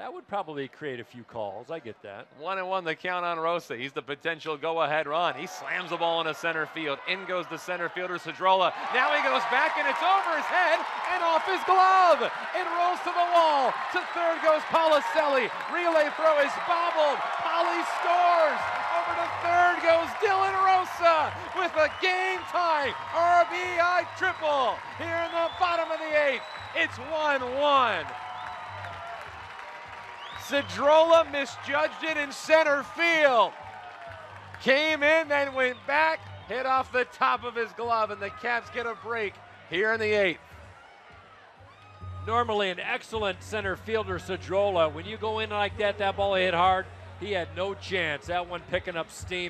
That would probably create a few calls. I get that. 1-1, the count on Rosa. He's the potential go-ahead run. He slams the ball into center field. In goes the center fielder, Cedrola. Now he goes back, and it's over his head and off his glove. It rolls to the wall. To third goes Palacelli. Relay throw is bobbled. Pally scores. Over to third goes Dylan Rosa with a game-tying RBI triple here in the bottom of the eighth. It's 1-1. Cedrola misjudged it in center field. Came in, then went back, hit off the top of his glove, and the Cats get a break here in the eighth. Normally an excellent center fielder, Cedrola. When you go in like that, that ball hit hard. He had no chance. That one picking up steam.